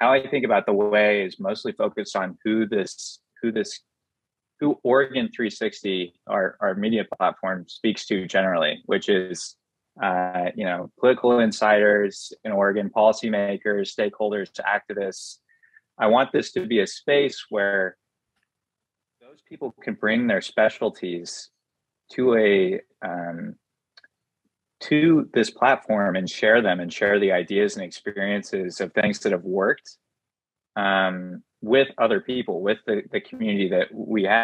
how I think about the way is mostly focused on who Oregon360, our media platform, speaks to generally, which is, political insiders in Oregon, policymakers, stakeholders, activists. I want this to be a space where those people can bring their specialties to this platform and share them and share the ideas and experiences of things that have worked with other people, with the community that we have.